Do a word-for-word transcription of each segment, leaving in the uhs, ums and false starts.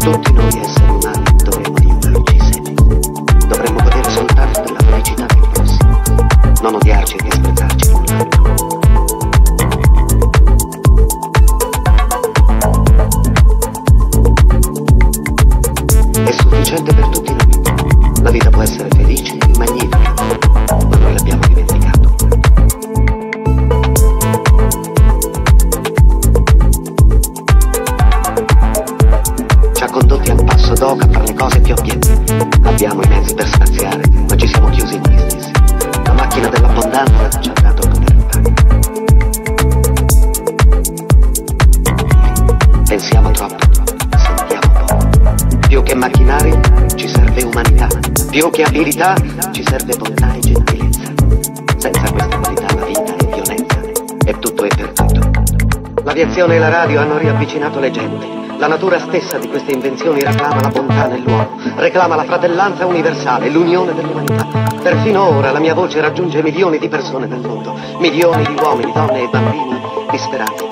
Tutti noi esseri umani dovremmo aiutarci sempre. Dovremmo godere soltanto della felicità del prossimo, non odiarci e disprezzarci l'un l'altro. È sufficiente per tutti noi. La vita può essere felice e magnifica, ma noi l'abbiamo dimenticata. Doca per le cose più obiettive. Abbiamo i mezzi per spaziare, ma ci siamo chiusi in noi stessi. La macchina dell'abbondanza ci ha dato libertà. Pensiamo troppo, sentiamo poco. Più che macchinari ci serve umanità. Più che abilità ci serve bontà e gentilezza. Senza questa qualità la vita è violenza e tutto è perduto. L'aviazione e la radio hanno riavvicinato le genti. La natura stessa di queste invenzioni reclama la bontà nell'uomo, reclama la fratellanza universale, l'unione dell'umanità. Perfino ora la mia voce raggiunge milioni di persone nel mondo, milioni di uomini, donne e bambini disperati.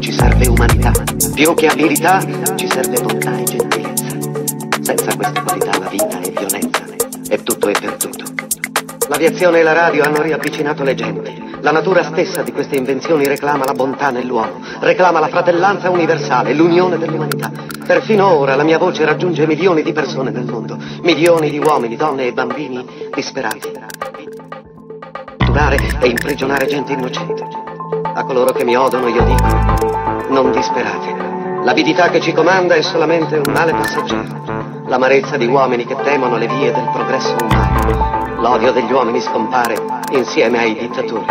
Ci serve bontà e gentilezza. Senza questa qualità la vita è violenza e tutto è perduto. L'aviazione e la radio hanno riavvicinato le genti. La natura stessa di queste invenzioni reclama la bontà nell'uomo, reclama la fratellanza universale, l'unione dell'umanità. Perfino ora la mia voce raggiunge milioni di persone nel mondo, milioni di uomini, donne e bambini disperati. Torturare e imprigionare gente innocente. A coloro che mi odono io dico: non disperate. L'avidità che ci comanda è solamente un male passeggero, l'amarezza di uomini che temono le vie del progresso umano. L'odio degli uomini scompare insieme ai dittatori.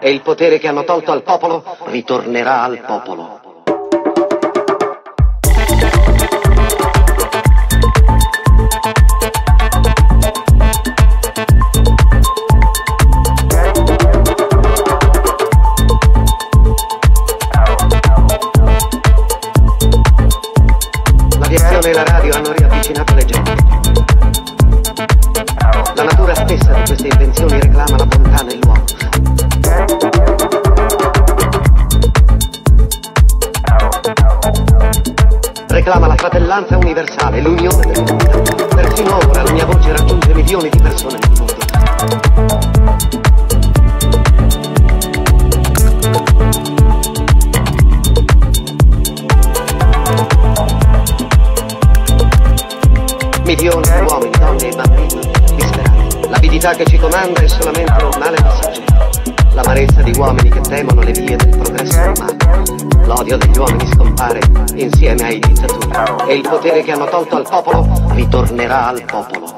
E il potere che hanno tolto al popolo ritornerà al popolo. L'aviazione e la radio hanno riavvicinato le gente. La natura stessa di queste invenzioni reclama la bontà nell'uomo. Reclama la fratellanza universale, l'unione dell'umanità. Perfino ora la mia voce raggiunge milioni di persone nel mondo. Milioni di uomini, donne e bambini disperati. L'avidità che ci comanda è solamente un male passeggero. L'amarezza di uomini che temono le vie del progresso umano. l'odio degli uomini scompare insieme ai dittatori e il potere che hanno tolto al popolo ritornerà al popolo.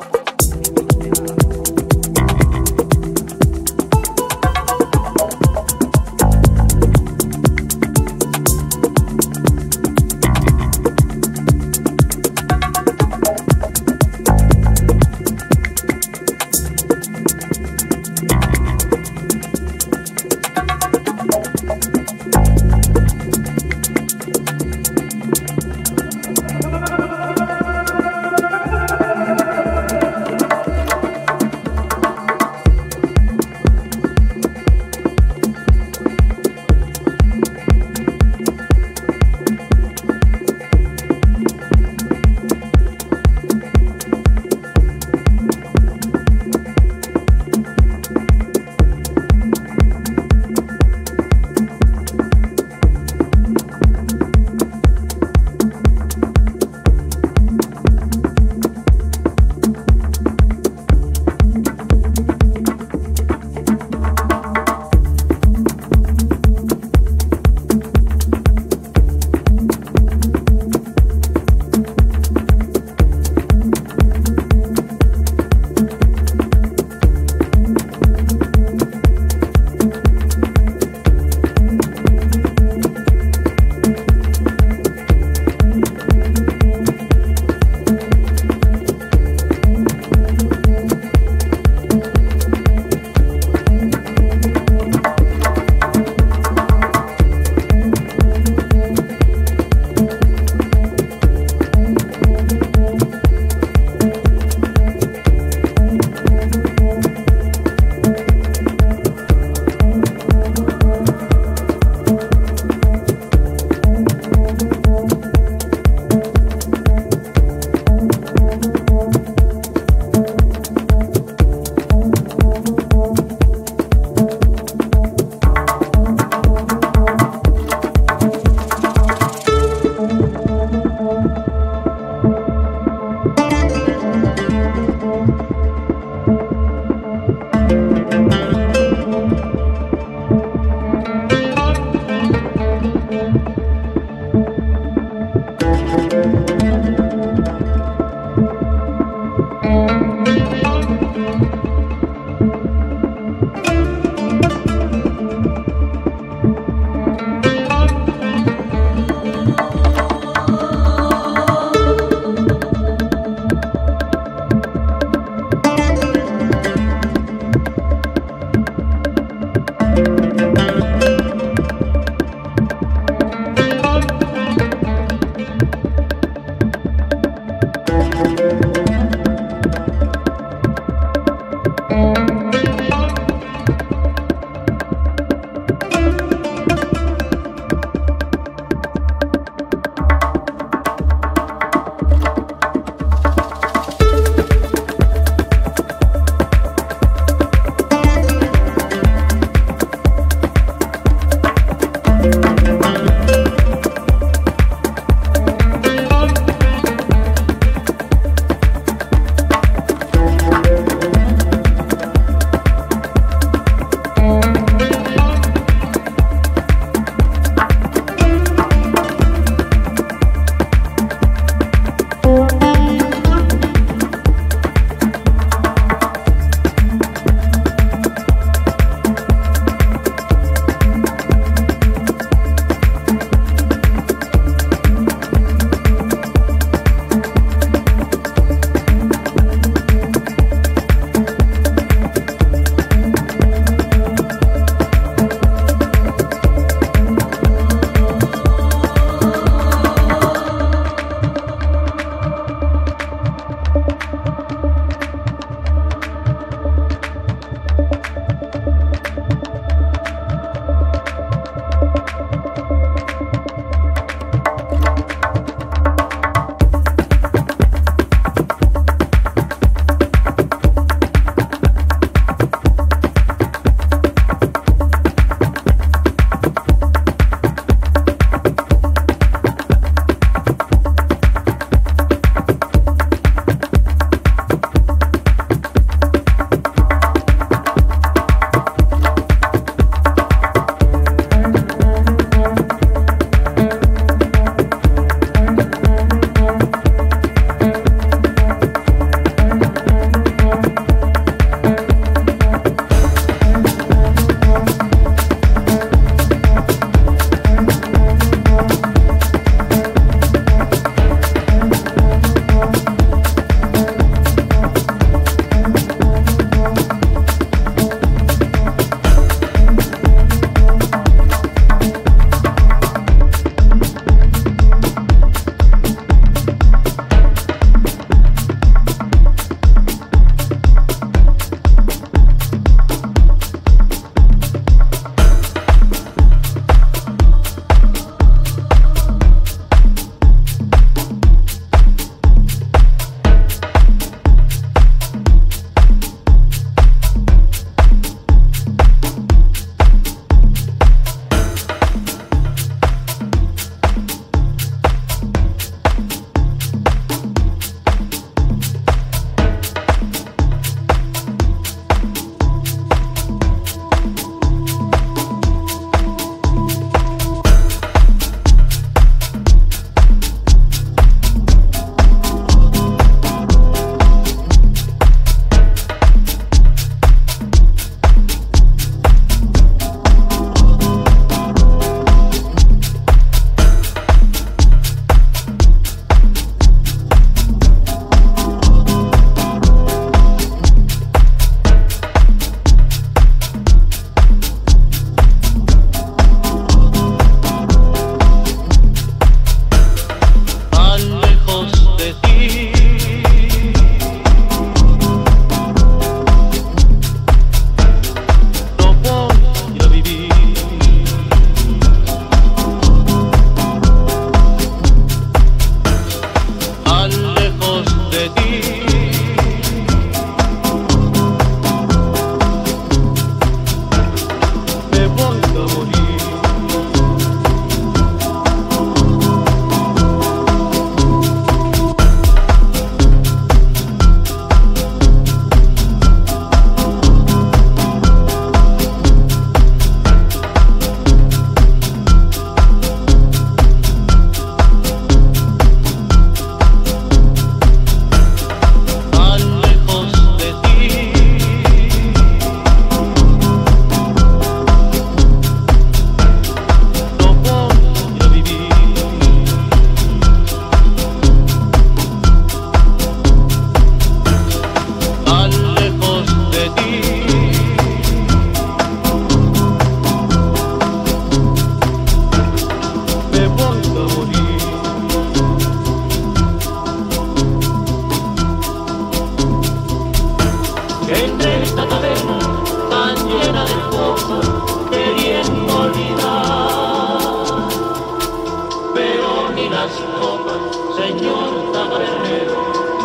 señor tabernero,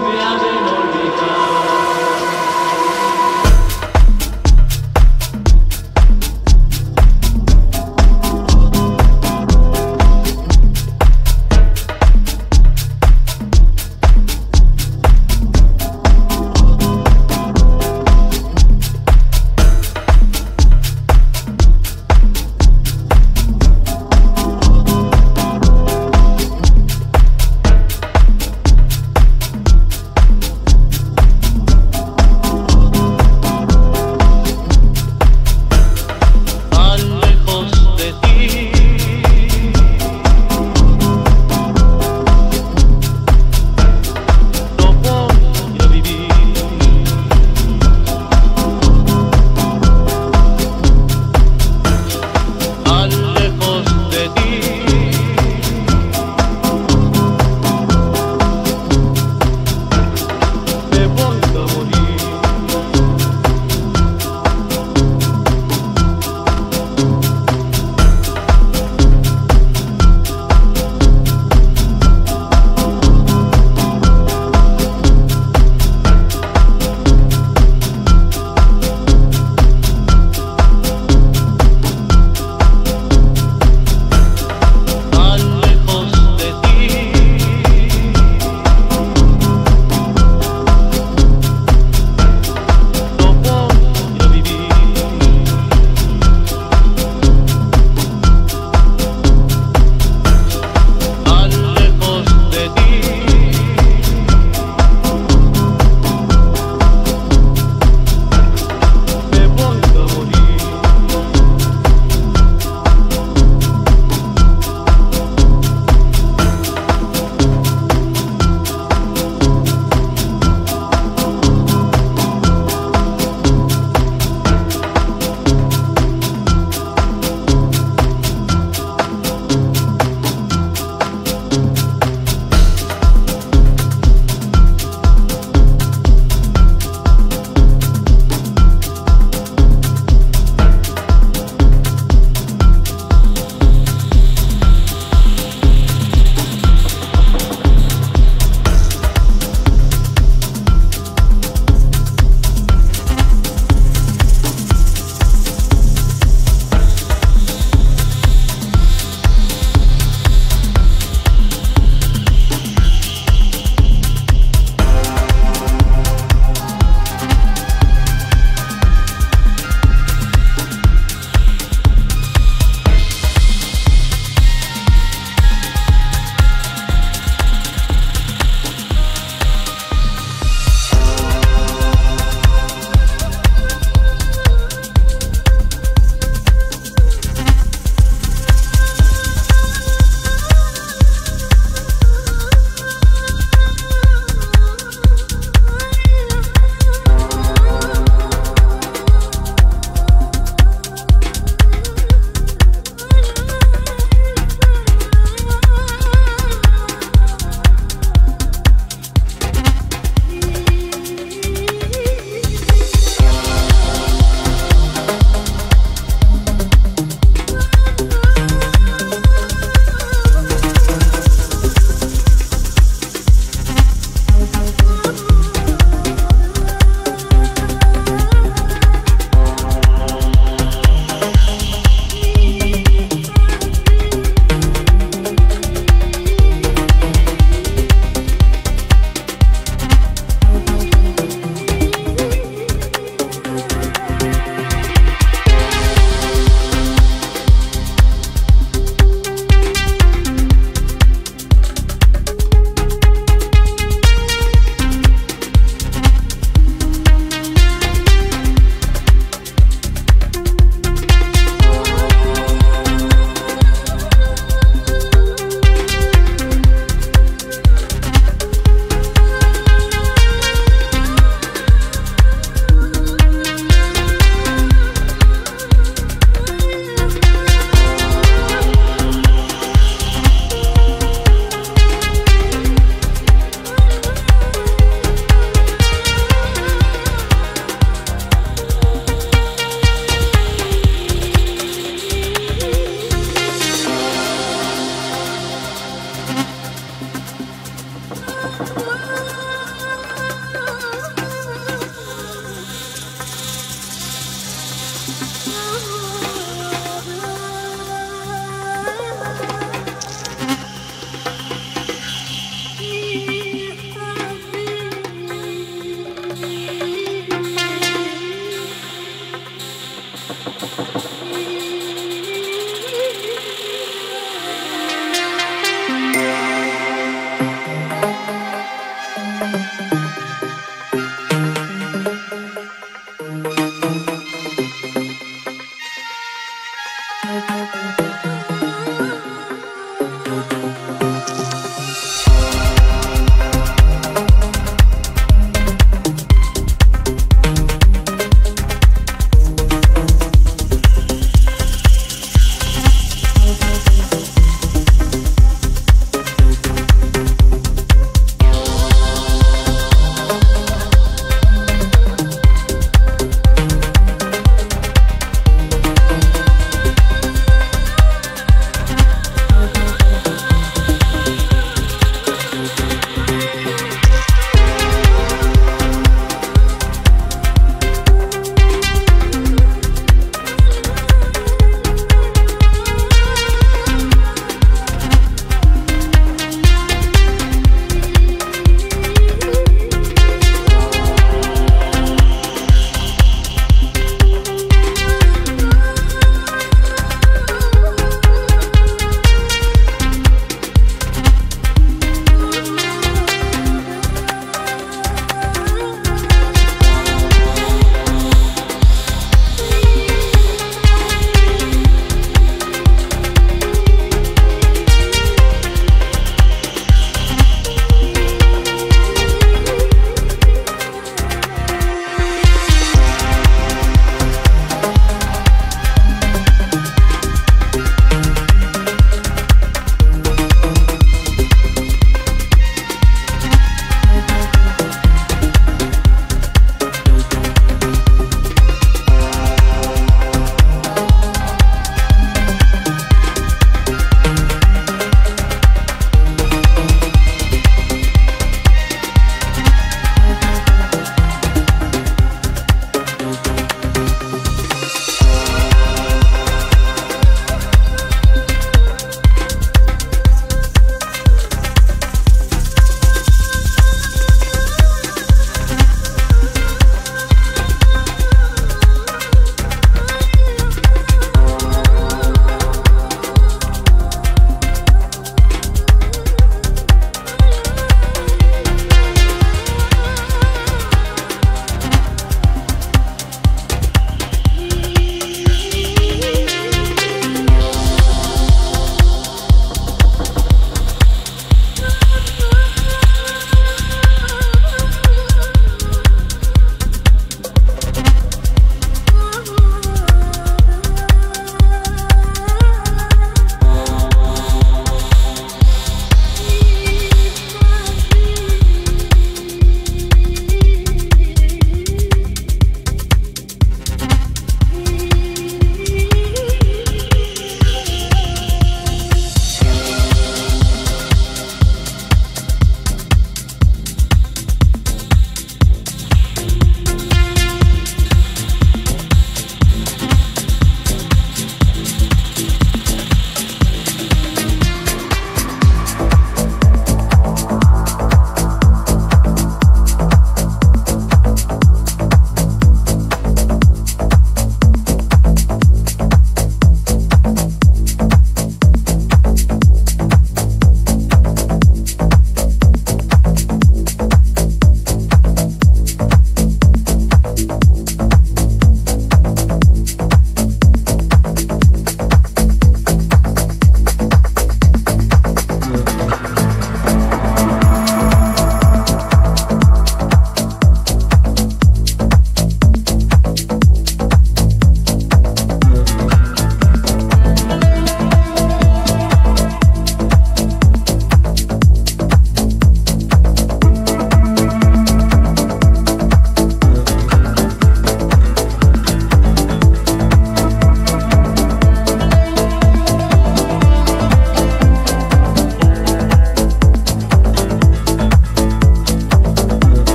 me hacen olvidar.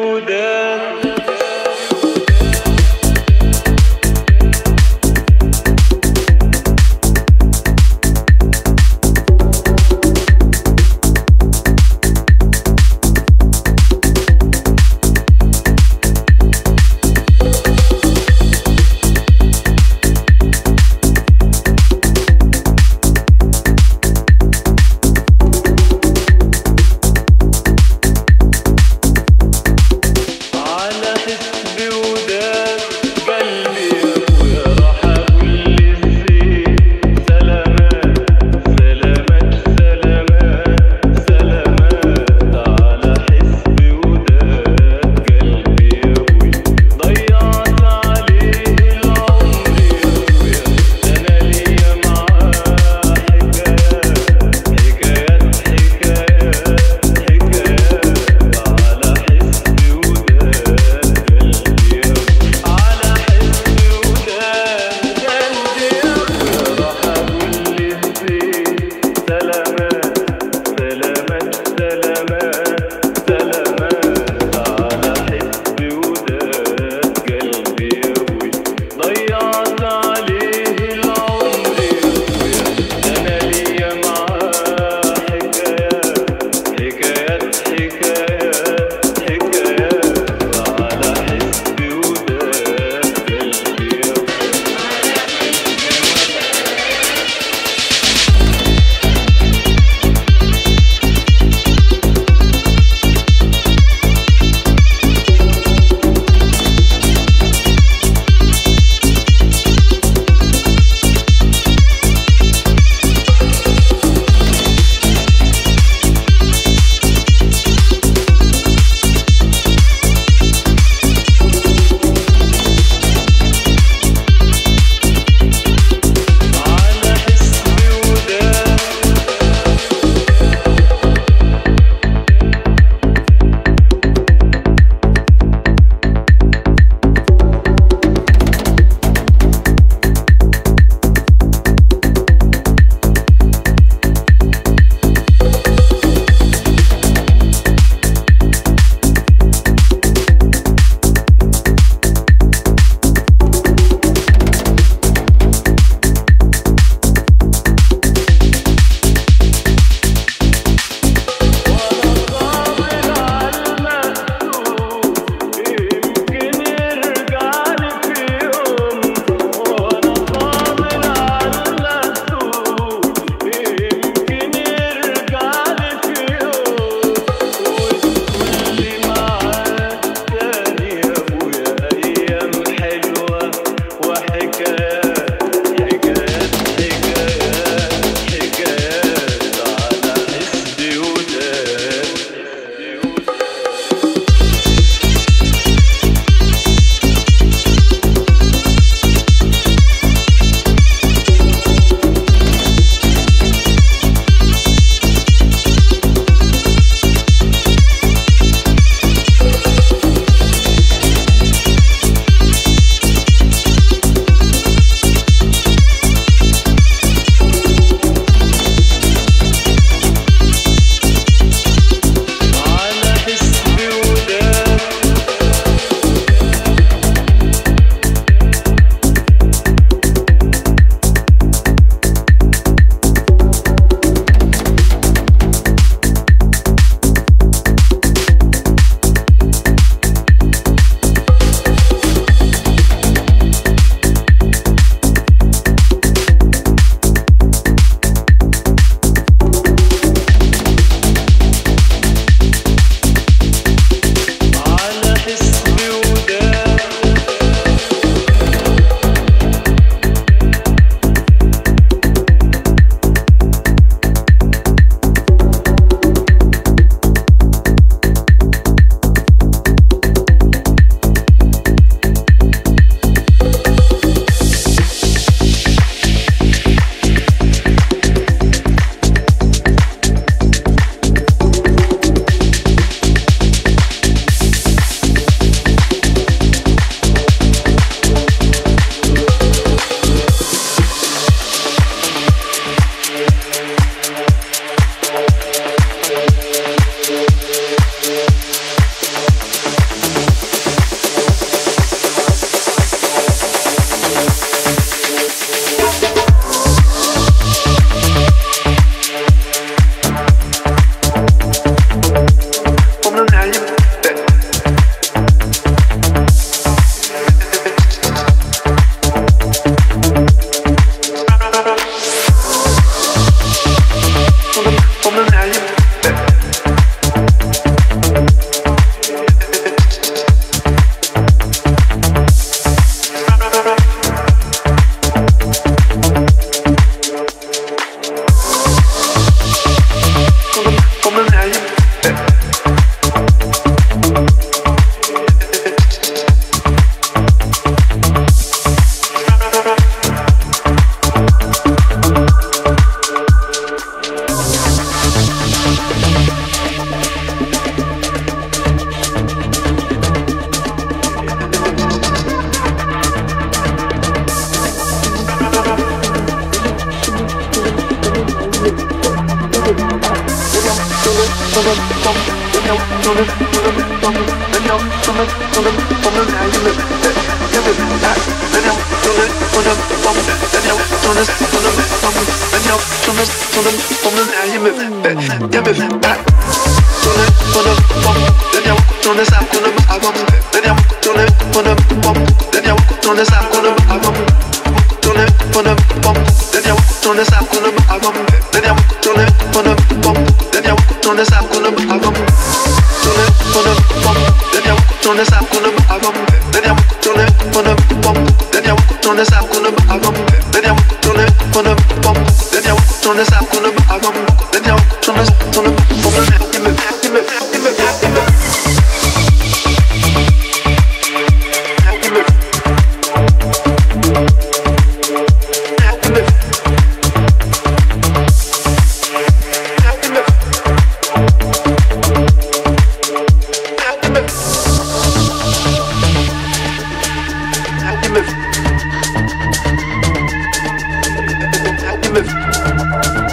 I love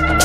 I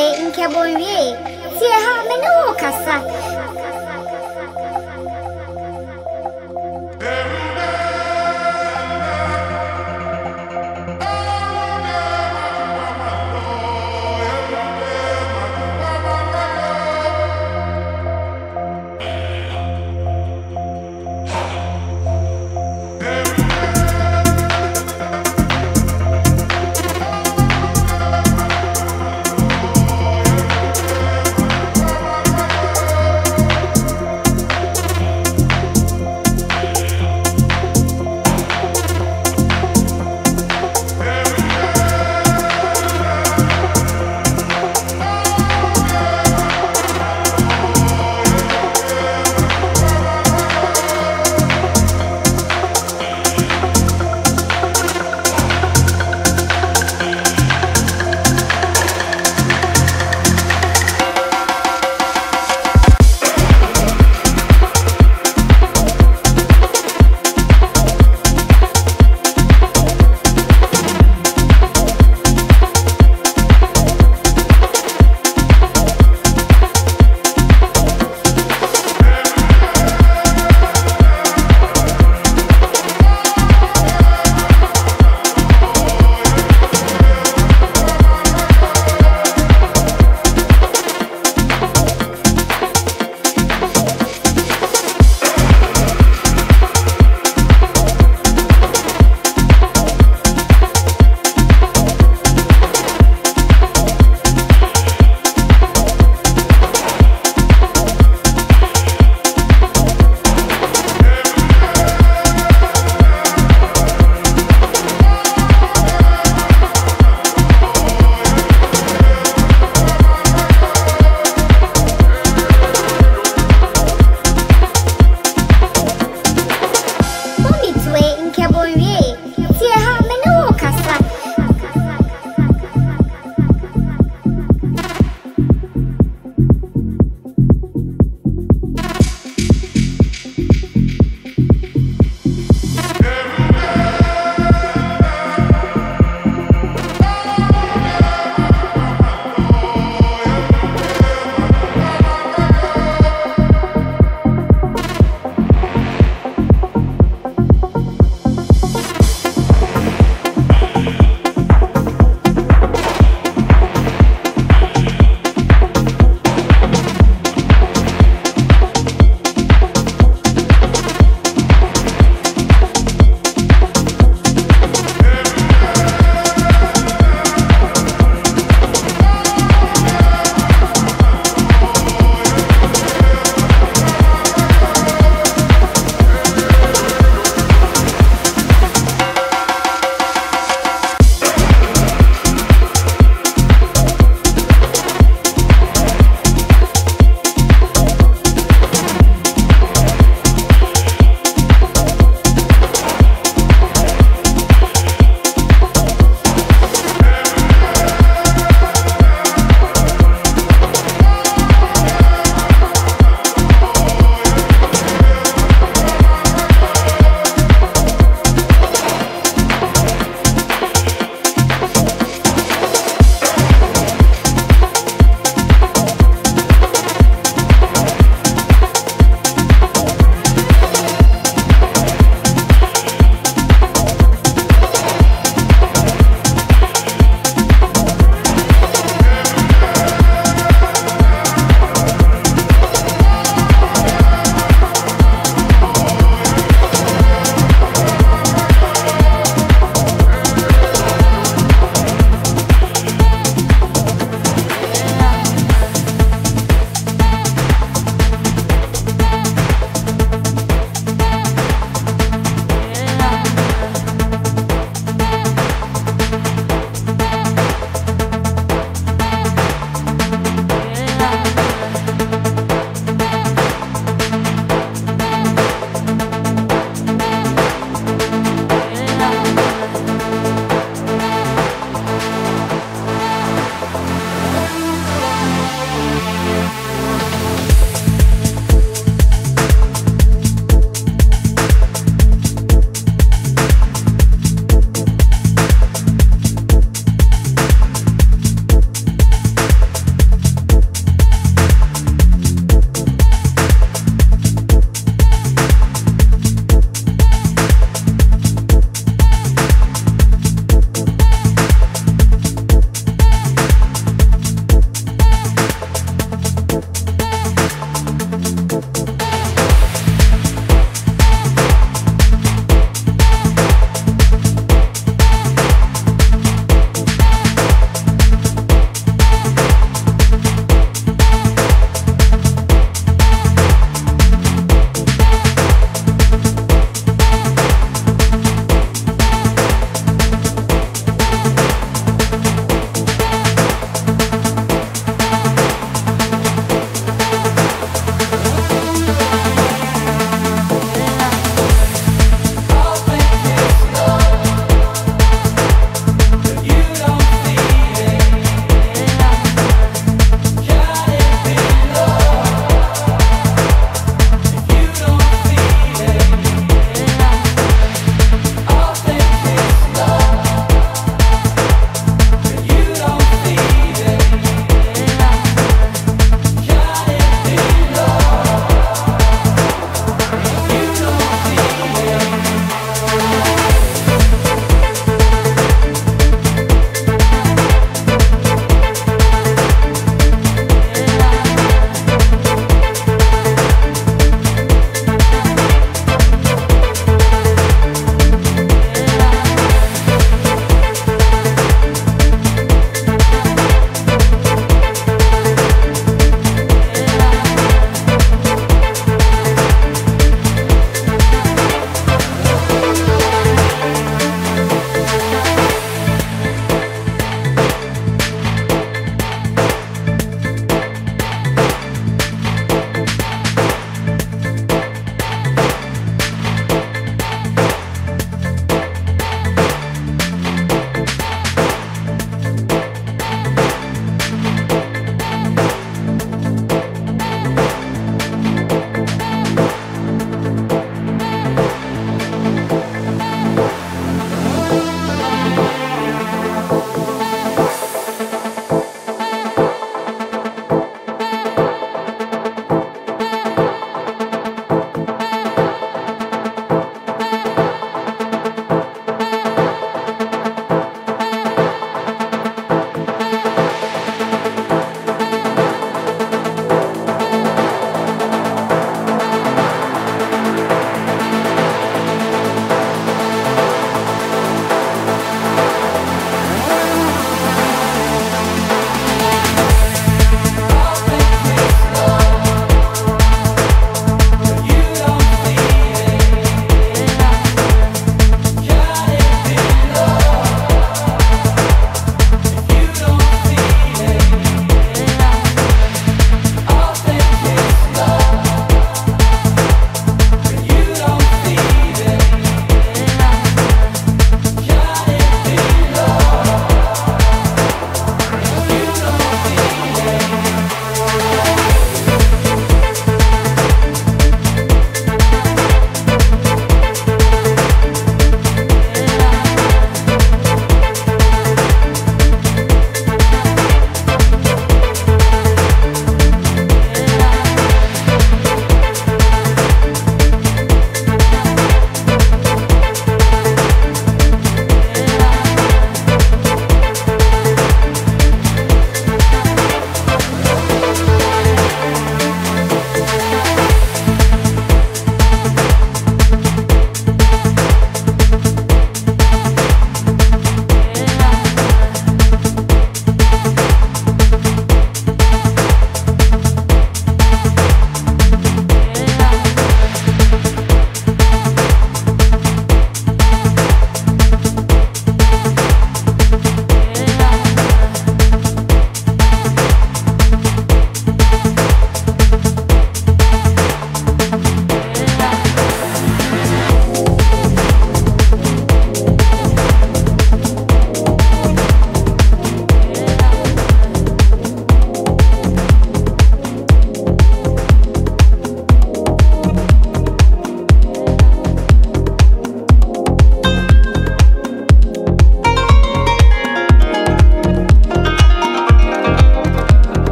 we nkebonwie tie ha me ne wo kasa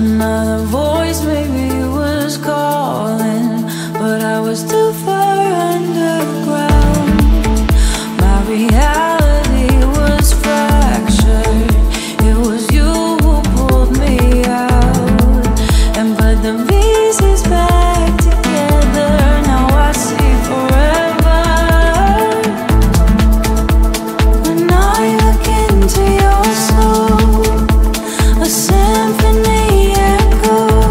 Another voice maybe was calling, but I was too far underground. My reality was fractured. It was you who pulled me out and put the pieces back together. Now I see forever. When I look into your soul, a symphony echoes.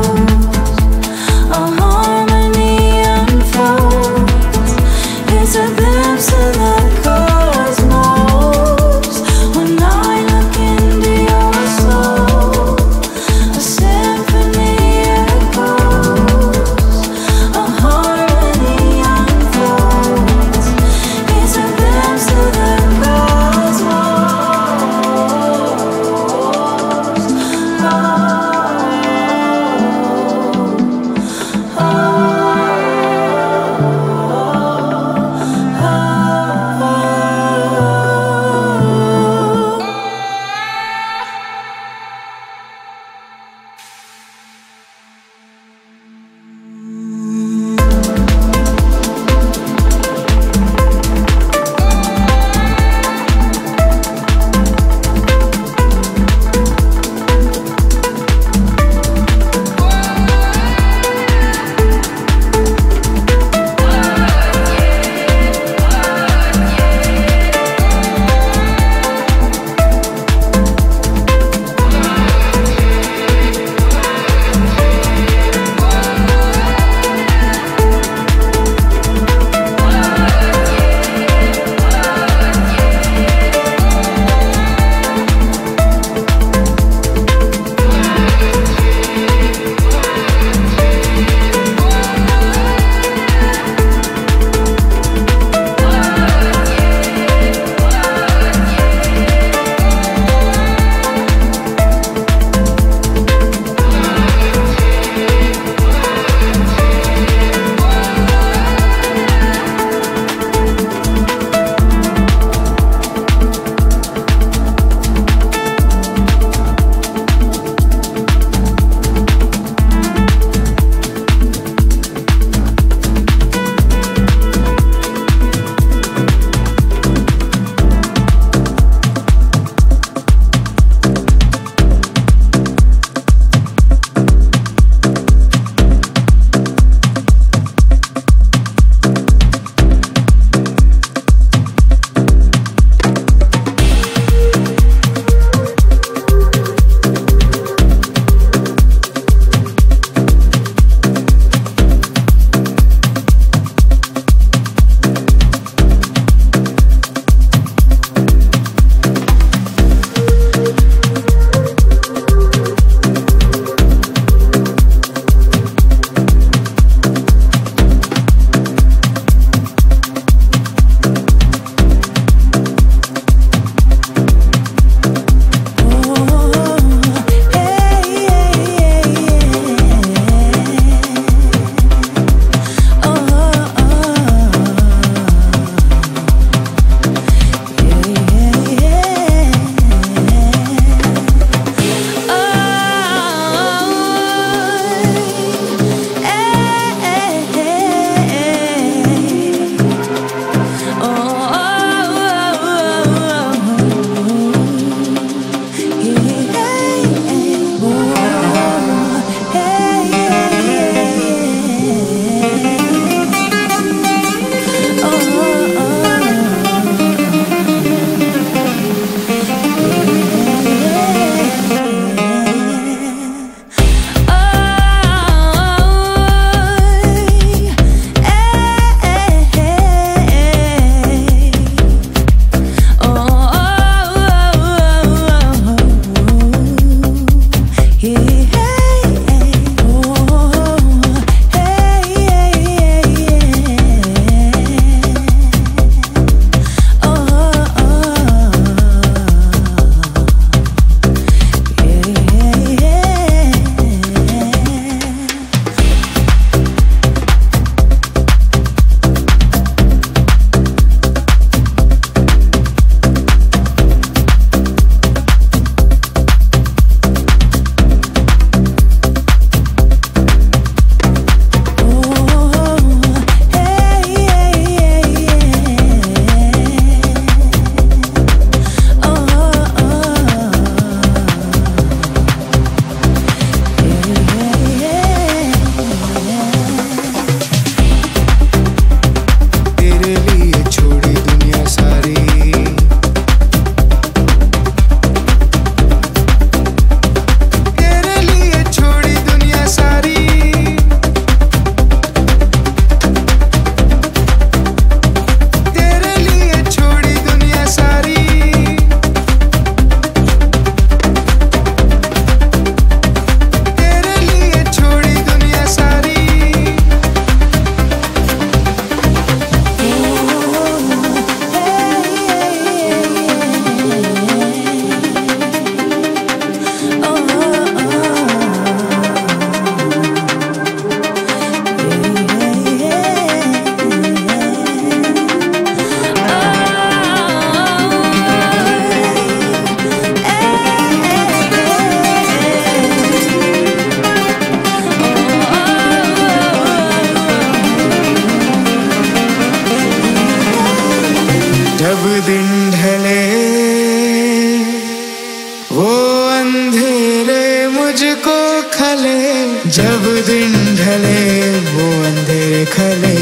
चले। जब दिन ढले वो अंधेरे खले,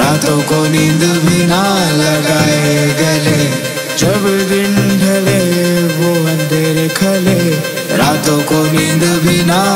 रातों को नींद भी ना लगाए गले। जब दिन ढले वो अंधेरे खले, रातों को नींद भी ना